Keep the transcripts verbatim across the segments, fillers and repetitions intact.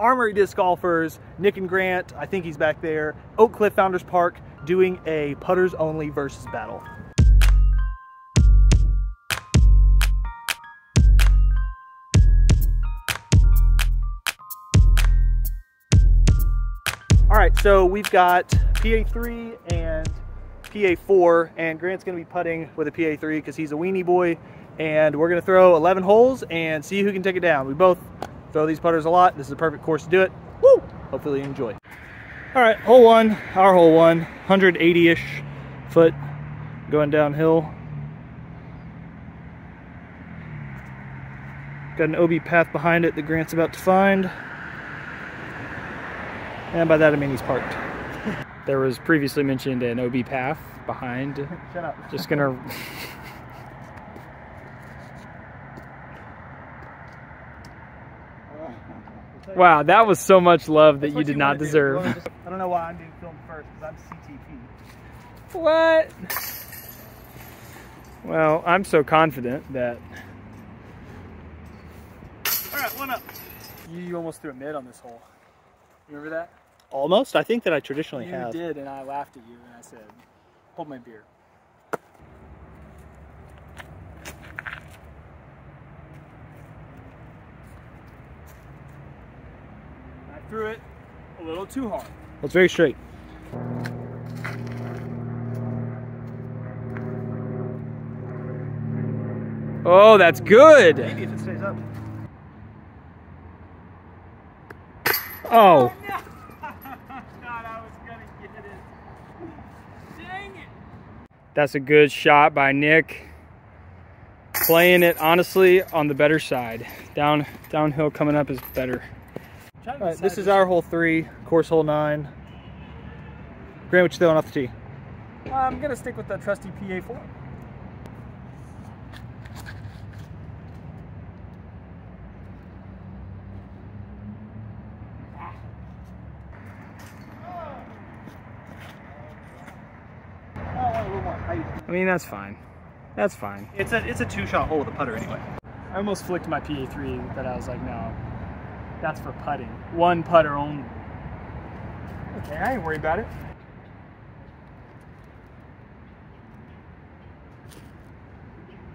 Armory Disc Golfers, Nick and Grant, I think he's back there, Oak Cliff Founders Park, doing a putters only versus battle. All right, so we've got P A three and P A four, and Grant's gonna be putting with a P A three because he's a weenie boy, and we're gonna throw eleven holes and see who can take it down. We both throw these putters a lot. This is a perfect course to do it. Woo! Hopefully you enjoy. All right, hole one, our hole one, one hundred eighty-ish foot going downhill. Got an O B path behind it that Grant's about to find. And by that I mean he's parked. There was previously mentioned an O B path behind. Shut up. Just gonna... Wow, that was so much love that you did not deserve. I don't know why I'm being filmed first, because I'm C T P. What? Well, I'm so confident that... Alright, one up. You, you almost threw a mid on this hole. Remember that? Almost? I think that I traditionally you have. You did, and I laughed at you, and I said, hold my beer. Threw it a little too hard. Well, it's very straight. Oh, that's good. Maybe if it stays up. Oh. Oh no. I thought I was gonna get it. Dang it. That's a good shot by Nick. Playing it honestly on the better side. Down downhill coming up is better. All right, this is our hole three, course hole nine. Grant, what you throwing off the tee? I'm gonna stick with the trusty P A four. I mean, that's fine. That's fine. It's a it's a two-shot hole with a putter anyway. I almost flicked my P A three, but I was like, no. That's for putting. One putter only. Okay, I ain't worried about it.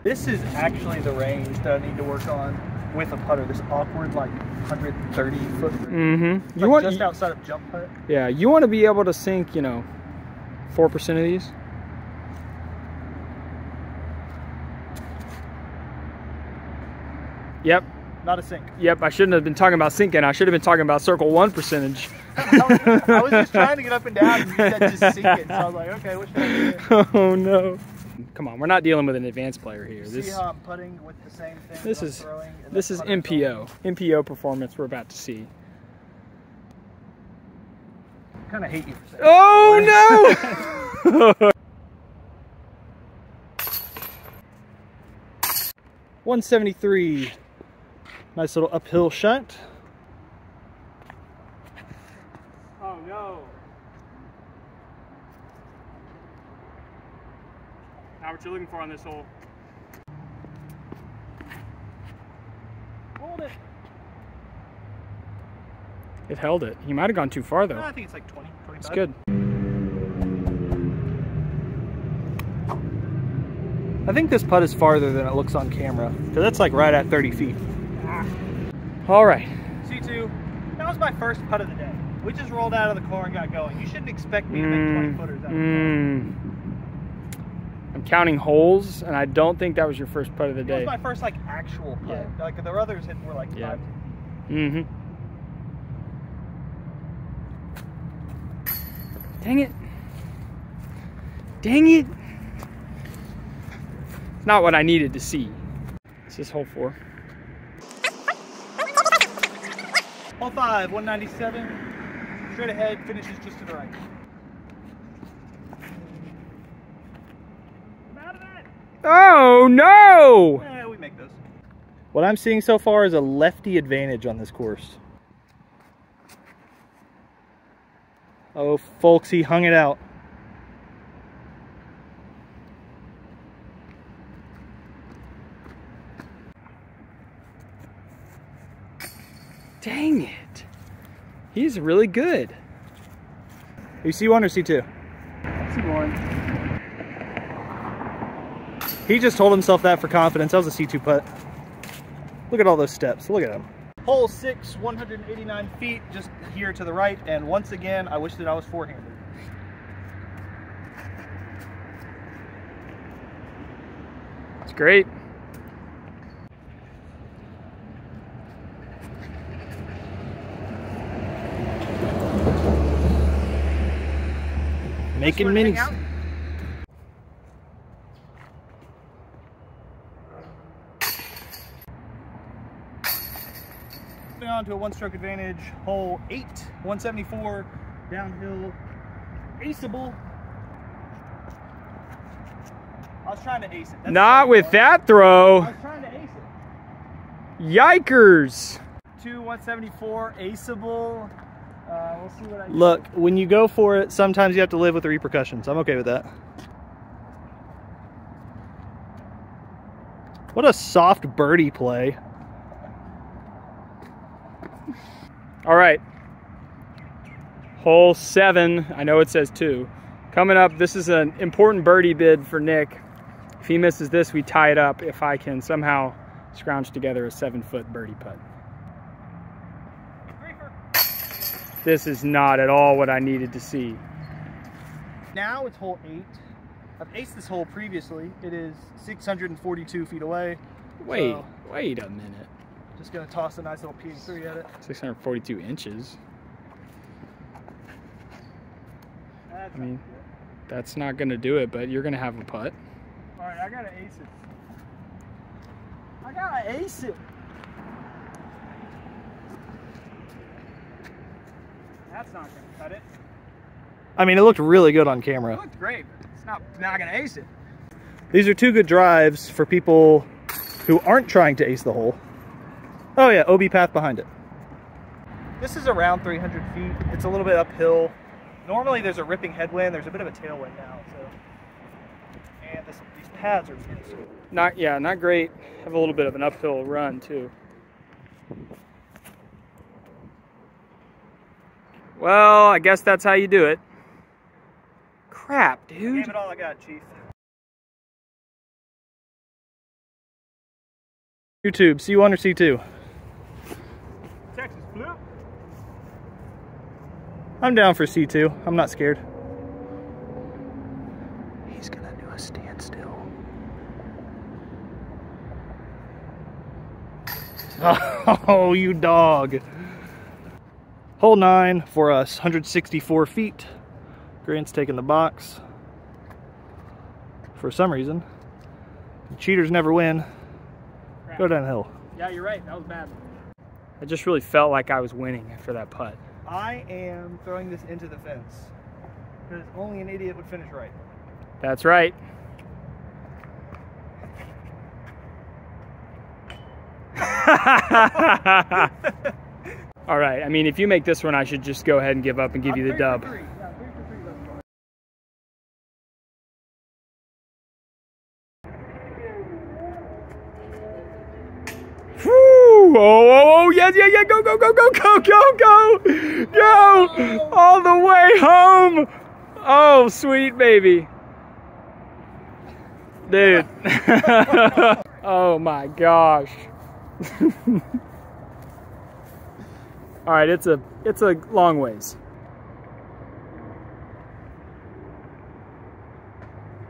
This is actually the range that I need to work on with a putter. This awkward, like, one hundred thirty foot range. Mm-hmm. You like want just you, outside of jump putt. Yeah, you want to be able to sink, you know, four percent of these. Yep. Not a sink. Yep, I shouldn't have been talking about sinking. I should have been talking about circle one percentage. I, was, I was just trying to get up and down, and you said just sinking. So I was like, okay, what should I do? Oh no! Come on, we're not dealing with an advanced player here. This, see how I'm putting with the same thing. This is throwing and this is M P O. Going. M P O performance we're about to see. I kind of hate you for saying. Oh no! one seventy-three. Nice little uphill shot. Oh no. Now what you're looking for on this hole. Hold it. It held it. You might have gone too far though. No, I think it's like twenty, twenty-five. It's good. I think this putt is farther than it looks on camera, because that's like right at thirty feet. All right. C two, that was my first putt of the day. We just rolled out of the car and got going. You shouldn't expect me to make mm, twenty footers out of mm. the car. I'm counting holes, and I don't think that was your first putt of the day. It was my first, like, actual putt. Yeah. Like, the others were, like, yeah. five. Mm-hmm. Dang it. Dang it. It's not what I needed to see. This is hole four. Hole five, one ninety-seven, straight ahead, finishes just to the right. I'm out of that! Oh no! Eh, we make those. What I'm seeing so far is a lefty advantage on this course. Oh folks, he hung it out. Dang it. He's really good. Are you C one or C two? C one. He just told himself that for confidence. That was a C two putt. Look at all those steps. Look at him. Hole six, one hundred eighty-nine feet, just here to the right. And once again, I wish that I was four-handed. It's great. Making minis. Down to a one-stroke advantage, hole eight, one seventy-four, downhill, aceable. I was trying to ace it. That's Not with that throw. I was trying to ace it. Yikers. Two, one seventy-four, aceable. Uh, we'll see what I Look, do. When you go for it, sometimes you have to live with the repercussions. I'm okay with that. What a soft birdie play. All right, hole seven. I know it says two. Coming up, this is an important birdie bid for Nick. If he misses this, we tie it up if I can somehow scrounge together a seven-foot birdie putt. This is not at all what I needed to see. Now it's hole eight. I've aced this hole previously. It is six hundred forty-two feet away. Wait, so wait a minute. Just gonna toss a nice little P A three at it. six hundred forty-two inches. That's I mean, that's not gonna do it, but you're gonna have a putt. All right, I gotta ace it. I gotta ace it. That's not gonna cut it. I mean, it looked really good on camera. It looked great, but it's not, not gonna ace it. These are two good drives for people who aren't trying to ace the hole. Oh yeah, O B path behind it. This is around three hundred feet. It's a little bit uphill. Normally there's a ripping headwind. There's a bit of a tailwind now. So, and this, these paths are good. Not yeah, not great. Have a little bit of an uphill run too. Well, I guess that's how you do it. Crap, dude. I gave it all I got, Chief. YouTube, C one or C two? I'm down for C two. I'm not scared. He's gonna do a standstill. Oh, you dog. Hole nine for us, one hundred sixty-four feet. Grant's taking the box. For some reason. Cheaters never win. Crap. Go downhill. Yeah, you're right. That was bad. I just really felt like I was winning after that putt. I am throwing this into the fence because only an idiot would finish right. That's right. All right. I mean, if you make this one, I should just go ahead and give up and give I'm you the dub. Three. Yeah, three for three left guard. Woo! Oh, oh, oh, yes, yeah, yeah, go, go, go, go, go, go, go, go, all the way home. Oh, sweet baby. Dude. Oh my gosh. All right, it's a, it's a long ways.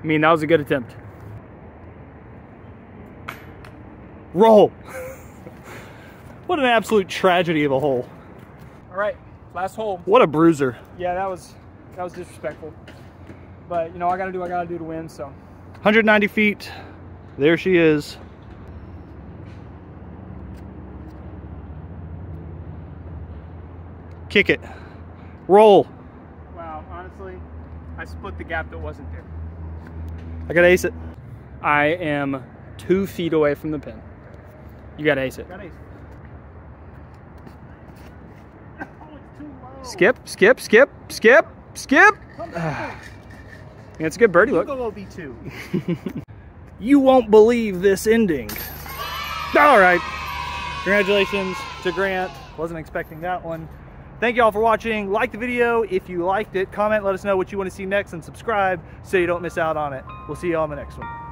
I mean, that was a good attempt. Roll. What an absolute tragedy of a hole. All right, last hole. What a bruiser. Yeah, that was that was disrespectful. But, you know, I got to do what I got to do to win, so. one hundred ninety feet. There she is. Kick it. Roll. Wow, honestly, I split the gap that wasn't there. I got to ace it. I am two feet away from the pin. You got to ace it. Got to ace it. Skip, skip, skip, skip, skip. Ah. Yeah, it's a good birdie look. O B two. You won't believe this ending. All right. Congratulations to Grant. Wasn't expecting that one. Thank you all for watching. Like the video if you liked it. Comment, let us know what you want to see next, and subscribe so you don't miss out on it. We'll see you all in the next one.